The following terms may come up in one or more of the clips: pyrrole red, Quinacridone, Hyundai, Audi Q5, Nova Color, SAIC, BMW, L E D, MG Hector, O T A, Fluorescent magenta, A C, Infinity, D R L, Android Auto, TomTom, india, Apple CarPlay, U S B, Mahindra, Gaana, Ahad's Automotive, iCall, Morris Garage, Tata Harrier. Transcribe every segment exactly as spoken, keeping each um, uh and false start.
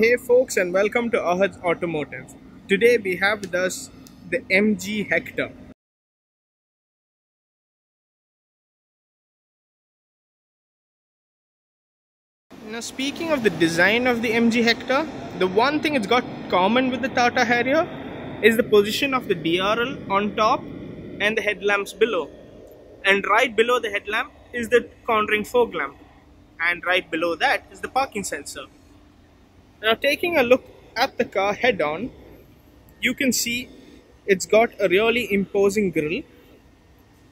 Hey folks, and welcome to Ahad's Automotive. Today we have with us the M G Hector. Now, speaking of the design of the M G Hector, the one thing it's got common with the Tata Harrier is the position of the D R L on top and the headlamps below. And right below the headlamp is the countering fog lamp, and right below that is the parking sensor. Now, taking a look at the car head on, you can see it's got a really imposing grille,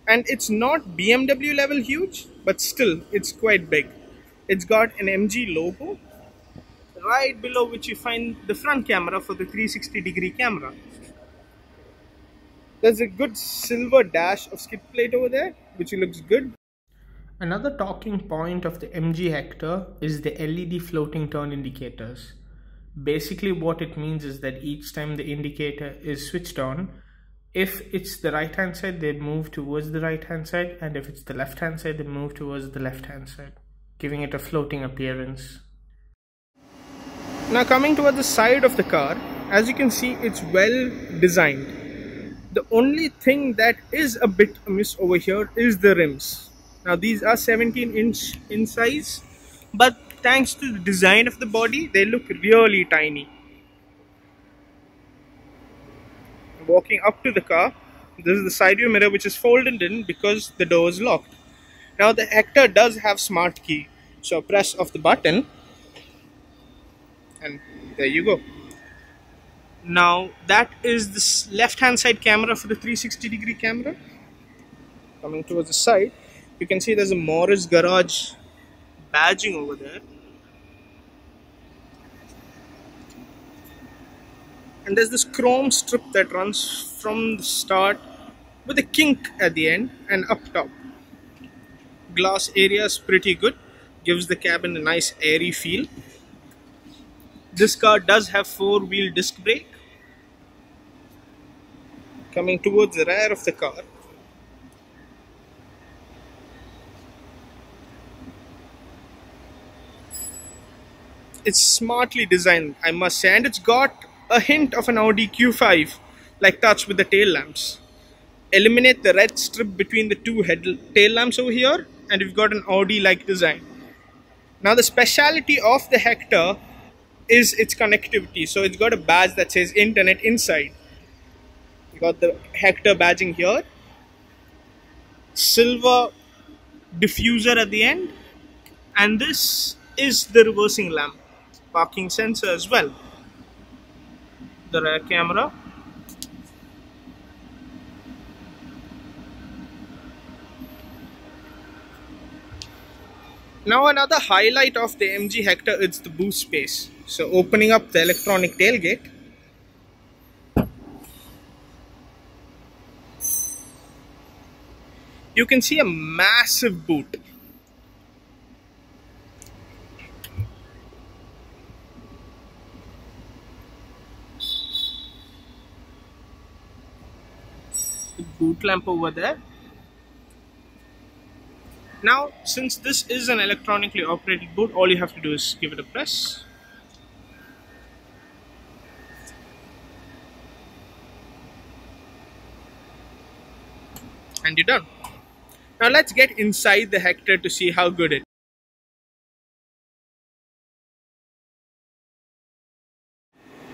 and it's not B M W level huge, but still it's quite big. It's got an M G logo right below, which you find the front camera for the three sixty degree camera. There's a good silver dash of skid plate over there, which looks good. Another talking point of the M G Hector is the L E D floating turn indicators. Basically what it means is that each time the indicator is switched on, if it's the right hand side, they move towards the right hand side, and if it's the left hand side, they move towards the left hand side, giving it a floating appearance. Now, coming toward the side of the car, as you can see, it's well designed. The only thing that is a bit amiss over here is the rims. Now, these are seventeen inch in size, but thanks to the design of the body, they look really tiny. Walking up to the car, this is the side view mirror, which is folded in because the door is locked. Now, the Hector does have smart key, so press of the button and there you go. Now, that is this left hand side camera for the three sixty degree camera. Coming towards the side, you can see there's a Morris Garage badging over there. And there's this chrome strip that runs from the start with a kink at the end and up top. Glass area is pretty good, gives the cabin a nice airy feel. This car does have four-wheel disc brake. Coming towards the rear of the car, it's smartly designed, I must say, and it's got a hint of an Audi Q five like touch with the tail lamps. Eliminate the red strip between the two head tail lamps over here, and you've got an Audi like design. Now, the speciality of the Hector is its connectivity, so it's got a badge that says internet inside. You got the Hector badging here, silver diffuser at the end, and this is the reversing lamp. Parking sensor as well, the rear camera, Now another highlight of the M G Hector is the boot space. So opening up the electronic tailgate, you can see a massive boot. Boot lamp over there. Now, since this is an electronically operated boot, all you have to do is give it a press. And you're done. Now let's get inside the Hector to see how good it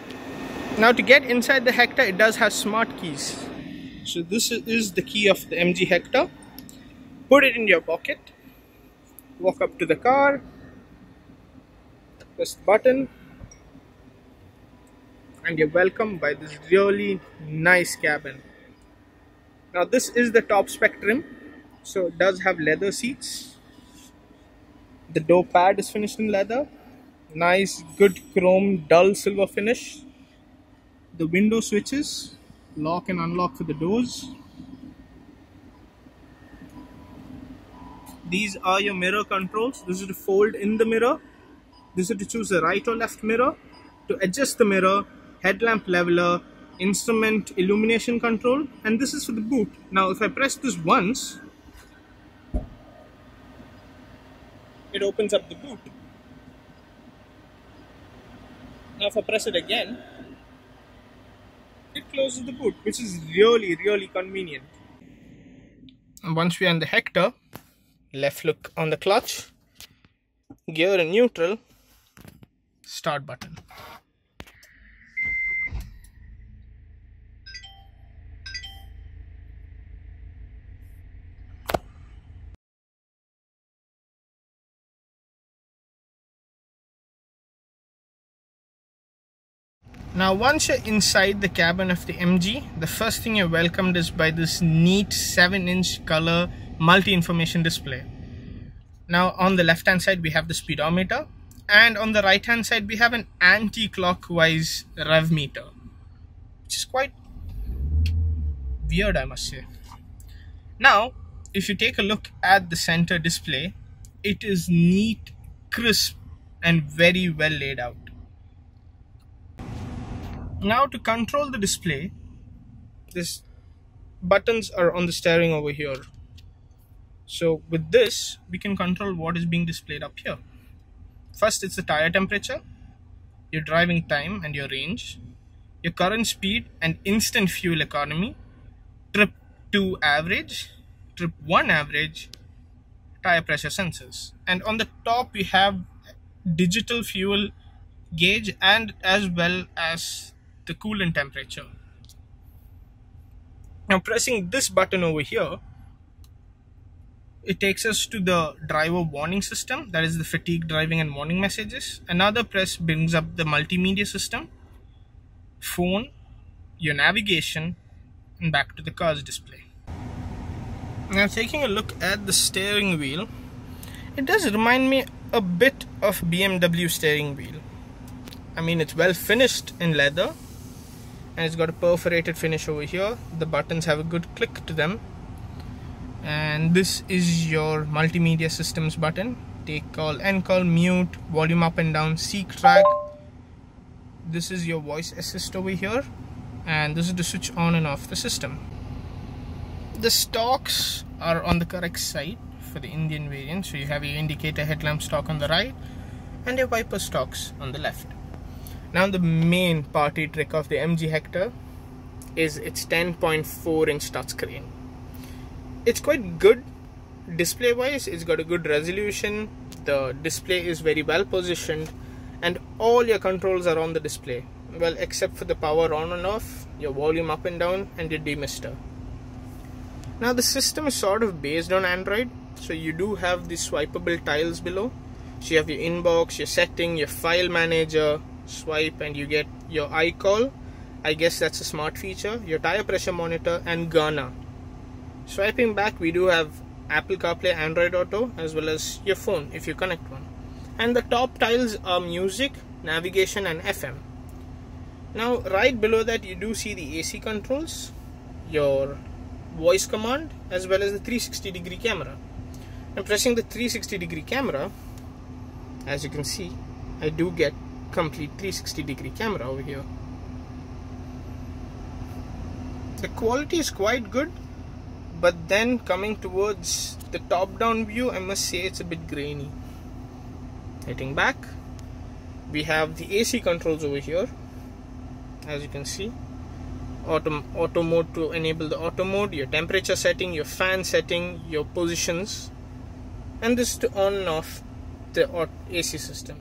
is. Now, to get inside the Hector, it does have smart keys. So this is the key of the M G Hector. Put it in your pocket, walk up to the car, press the button, and you're welcomed by this really nice cabin. Now, this is the top spec trim, so it does have leather seats. The door pad is finished in leather, nice good chrome dull silver finish. The window switches, lock and unlock for the doors. These are your mirror controls. This is to fold in the mirror. This is to choose the right or left mirror. To adjust the mirror, headlamp leveler, instrument illumination control, and this is for the boot. Now, if I press this once, it opens up the boot. Now if I press it again, it closes the boot, which is really, really convenient. Once we are in the Hector, left look on the clutch, gear in neutral, start button. Now once you're inside the cabin of the M G, the first thing you're welcomed is by this neat seven inch color multi-information display. Now on the left hand side we have the speedometer, and on the right hand side we have an anti-clockwise rev meter, which is quite weird, I must say. Now if you take a look at the center display, it is neat, crisp and very well laid out. Now to control the display, these buttons are on the steering over here. So with this, we can control what is being displayed up here. First, it's the tire temperature, your driving time and your range, your current speed and instant fuel economy, trip two average, trip one average, tire pressure sensors. And on the top, we have digital fuel gauge and as well as the coolant temperature. Now pressing this button over here, it takes us to the driver warning system, that is the fatigue driving and warning messages. Another press brings up the multimedia system, phone, your navigation and back to the car's display. Now taking a look at the steering wheel, it does remind me a bit of B M W steering wheel. I mean, it's well finished in leather and it's got a perforated finish over here. The buttons have a good click to them. And this is your multimedia systems button. Take call, end call, mute, volume up and down, seek track. This is your voice assist over here. And this is to switch on and off the system. The stalks are on the correct side for the Indian variant. So you have your indicator headlamp stalk on the right and your wiper stalks on the left. Now the main party trick of the M G Hector is its ten point four inch touchscreen. It's quite good display wise, it's got a good resolution, the display is very well positioned and all your controls are on the display. Well, except for the power on and off, your volume up and down and your demister. Now the system is sort of based on Android, so you do have the swipeable tiles below. So you have your inbox, your setting, your file manager, swipe and you get your iCall, I guess that's a smart feature, your tire pressure monitor and Ghana. Swiping back, we do have Apple CarPlay, Android Auto as well as your phone if you connect one. And the top tiles are music, navigation and F M. Now right below that you do see the A C controls, your voice command as well as the three sixty degree camera. And pressing the three sixty degree camera, as you can see, I do get complete three sixty degree camera over here. The quality is quite good, but then coming towards the top down view, I must say it's a bit grainy. Hitting back, we have the A C controls over here, as you can see, auto, auto mode to enable the auto mode, your temperature setting, your fan setting, your positions, and this to on and off the A C system.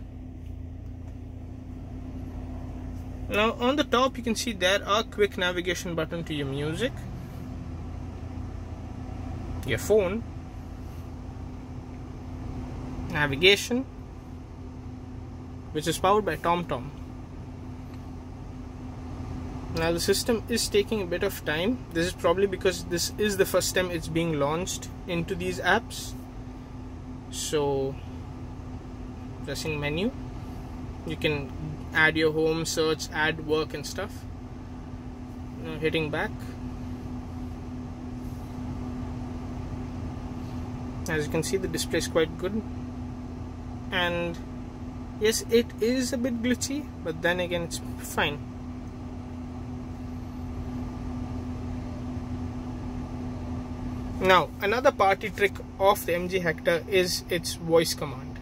Now on the top you can see there are quick navigation button to your music, your phone, navigation, which is powered by TomTom. Now the system is taking a bit of time. This is probably because this is the first time it's being launched into these apps. So pressing menu, you can add your home, search, add work and stuff. Now hitting back, as you can see the display is quite good, and yes, it is a bit glitchy, but then again it's fine. Now another party trick of the M G Hector is its voice command.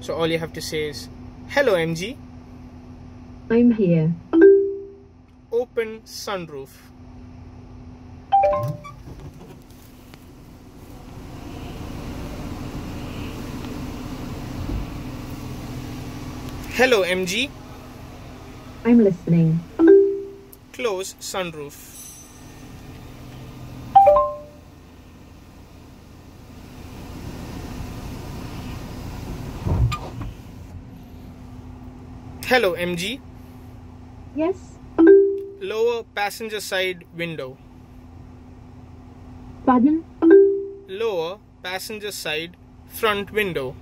So all you have to say is, "Hello M G," I'm here. Open sunroof. Hello, M G. I'm listening. Close sunroof. Hello, M G. Yes. Lower passenger side window. Pardon? Lower passenger side front window.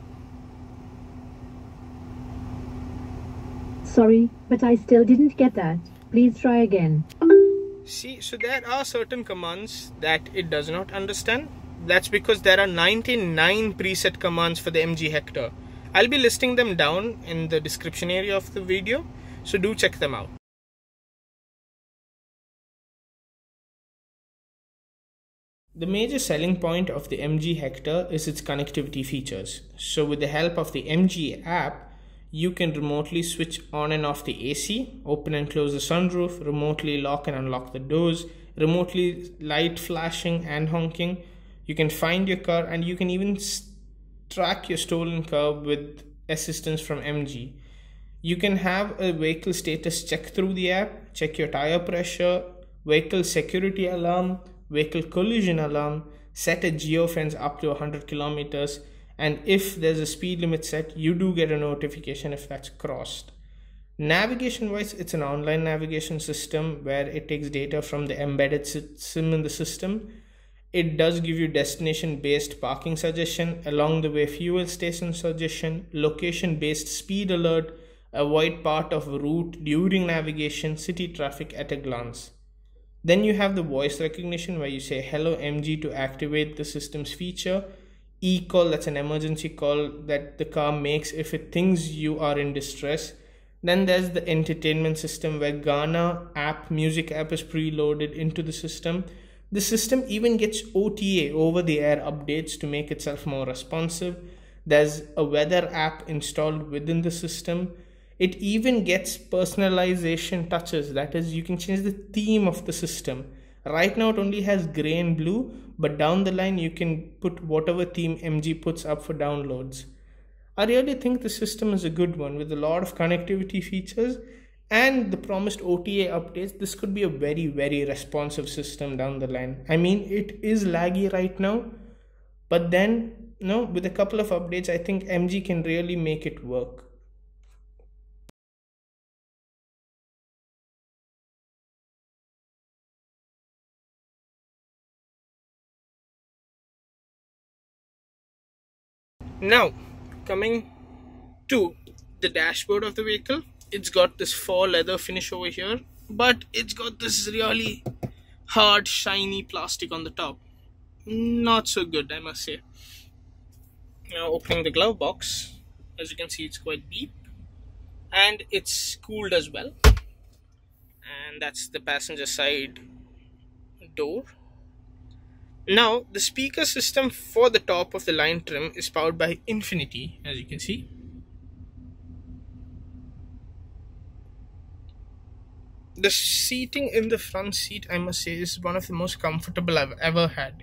Sorry, but I still didn't get that. Please try again. See, so there are certain commands that it does not understand. That's because there are ninety-nine preset commands for the M G Hector. I'll be listing them down in the description area of the video, so do check them out. The major selling point of the M G Hector is its connectivity features. So with the help of the M G app, you can remotely switch on and off the A C, open and close the sunroof, remotely lock and unlock the doors, remotely light flashing and honking. You can find your car, and you can even track your stolen car with assistance from M G. You can have a vehicle status check through the app, check your tire pressure, vehicle security alarm, vehicle collision alarm, set a geofence up to one hundred kilometers. And if there's a speed limit set, you do get a notification if that's crossed. Navigation wise, it's an online navigation system where it takes data from the embedded sim in the system. It does give you destination based parking suggestion, along the way fuel station suggestion, location based speed alert, avoid part of route during navigation, city traffic at a glance. Then you have the voice recognition where you say hello M G to activate the system's feature. E-call, that's an emergency call that the car makes if it thinks you are in distress. Then there's the entertainment system where Gaana app, music app is preloaded into the system. The system even gets O T A, over the air updates, to make itself more responsive. There's a weather app installed within the system. It even gets personalization touches, that is, you can change the theme of the system. Right now it only has grey and blue, but down the line you can put whatever theme M G puts up for downloads. I really think the system is a good one with a lot of connectivity features and the promised O T A updates. This could be a very, very responsive system down the line. I mean, it is laggy right now, but then, you know, with a couple of updates, I think M G can really make it work. Now, coming to the dashboard of the vehicle, it's got this faux leather finish over here, but it's got this really hard, shiny plastic on the top. Not so good, I must say. Now, opening the glove box, as you can see, it's quite deep, and it's cooled as well. And that's the passenger side door. Now, the speaker system for the top of the line trim is powered by Infinity, as you can see. The seating in the front seat, I must say, is one of the most comfortable I've ever had.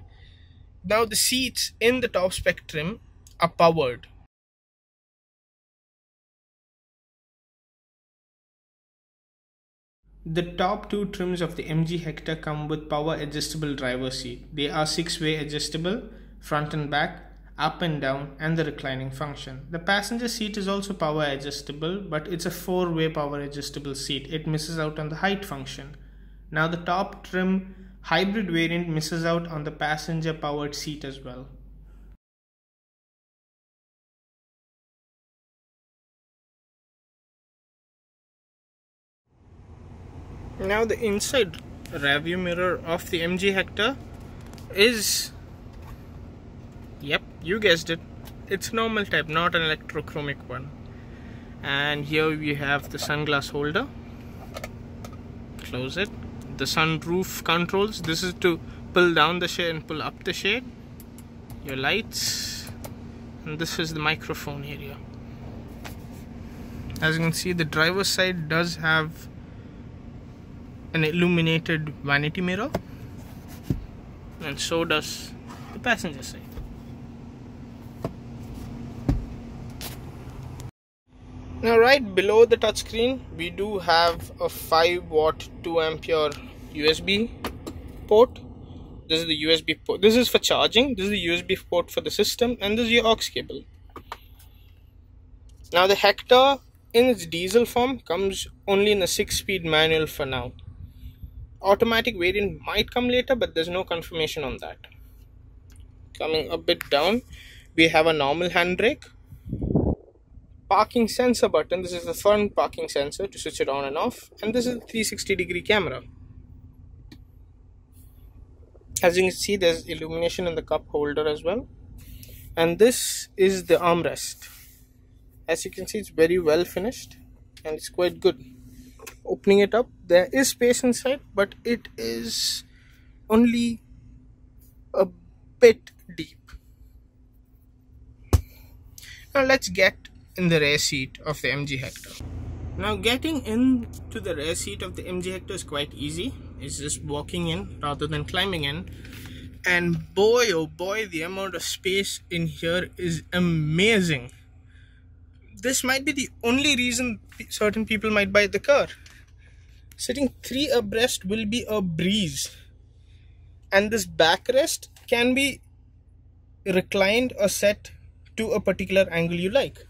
Now, the seats in the top spec trim are powered. The top two trims of the M G Hector come with power adjustable driver seat. They are six-way adjustable, front and back, up and down, and the reclining function. The passenger seat is also power adjustable, but it's a four-way power adjustable seat. It misses out on the height function. Now the top trim hybrid variant misses out on the passenger powered seat as well. Now the inside rearview mirror of the M G Hector is, yep, you guessed it, it's normal type, not an electrochromic one. And here we have the sunglass holder, close it, the sunroof controls, this is to pull down the shade and pull up the shade, your lights, and this is the microphone area. As you can see, the driver's side does have an illuminated vanity mirror, and so does the passenger side. Now right below the touchscreen, we do have a five watt two ampere U S B port. This is the U S B port. This is for charging. This is the U S B port for the system, and this is your aux cable. Now the Hector in its diesel form comes only in a six speed manual for now. Automatic variant might come later, but there's no confirmation on that. Coming a bit down, we have a normal handbrake, parking sensor button. This is the front parking sensor to switch it on and off, and this is the three sixty degree camera. As you can see, there's illumination in the cup holder as well, and this is the armrest. As you can see, it's very well finished and it's quite good. Opening it up, there is space inside, but it is only a bit deep. Now let's get in the rear seat of the M G Hector. Now getting into the rear seat of the M G Hector is quite easy. It's just walking in rather than climbing in, and boy oh boy, the amount of space in here is amazing. This might be the only reason certain people might buy the car. Sitting three abreast will be a breeze, and this backrest can be reclined or set to a particular angle you like.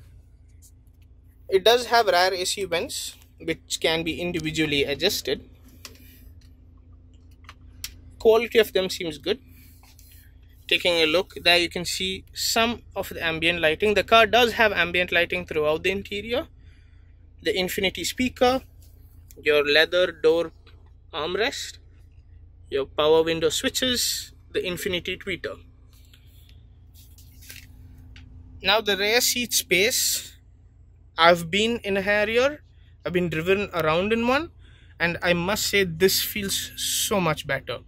It does have rear A C vents, which can be individually adjusted. Quality of them seems good. Taking a look, there you can see some of the ambient lighting. The car does have ambient lighting throughout the interior. The Infinity speaker, your leather door armrest, your power window switches, the Infinity tweeter. Now the rear seat space. I've been in a Harrier, I've been driven around in one, and I must say this feels so much better.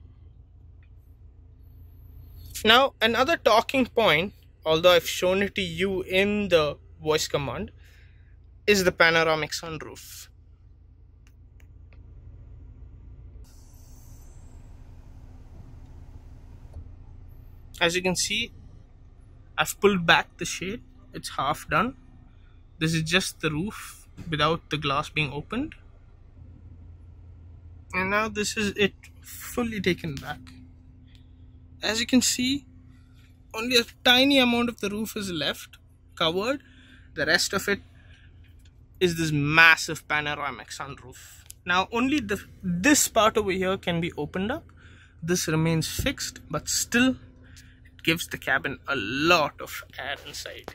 Now another talking point, although I've shown it to you in the voice command, is the panoramic sunroof. As you can see, I've pulled back the shade, it's half done. This is just the roof without the glass being opened. And now this is it fully taken back. As you can see, only a tiny amount of the roof is left covered. The rest of it is this massive panoramic sunroof. Now only the, this part over here can be opened up. This remains fixed, but still it gives the cabin a lot of air inside.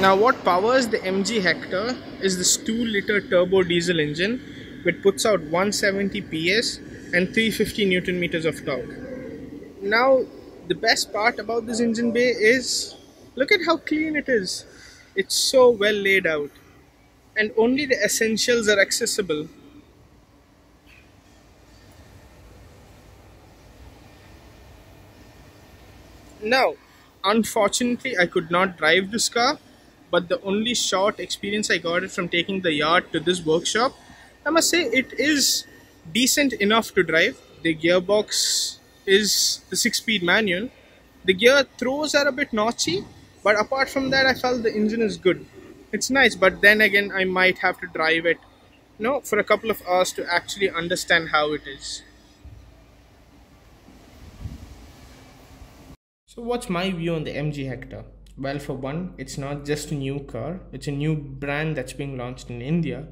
Now what powers the M G Hector is this two litre turbo diesel engine, which puts out one seventy P S and three hundred fifty newton meters of torque. Now the best part about this engine bay is, look at how clean it is. It's so well laid out, and only the essentials are accessible. Now unfortunately, I could not drive this car, but the only short experience I got it from taking the yard to this workshop, I must say it is decent enough to drive. The gearbox is the six speed manual. The gear throws are a bit notchy, but apart from that, I felt the engine is good. It's nice, but then again, I might have to drive it, you know, for a couple of hours to actually understand how it is. So what's my view on the M G Hector? Well, for one, it's not just a new car, it's a new brand that's being launched in India.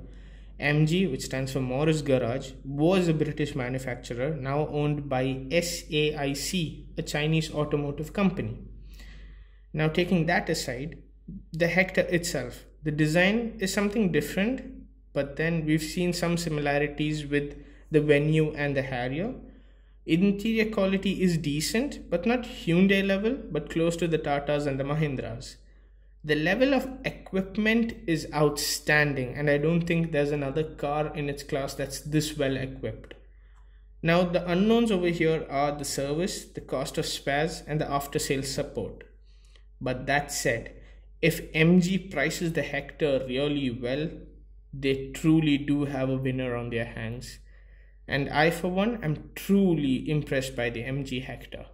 M G, which stands for Morris Garage, was a British manufacturer, now owned by S A I C, a Chinese automotive company. Now taking that aside, the Hector itself, the design is something different, but then we've seen some similarities with the Venue and the Harrier. Interior quality is decent, but not Hyundai level, but close to the Tatas and the Mahindras. The level of equipment is outstanding, and I don't think there's another car in its class that's this well equipped. Now, the unknowns over here are the service, the cost of spares, and the after-sales support. But that said, if M G prices the Hector really well, they truly do have a winner on their hands. And I, for one, am truly impressed by the M G Hector.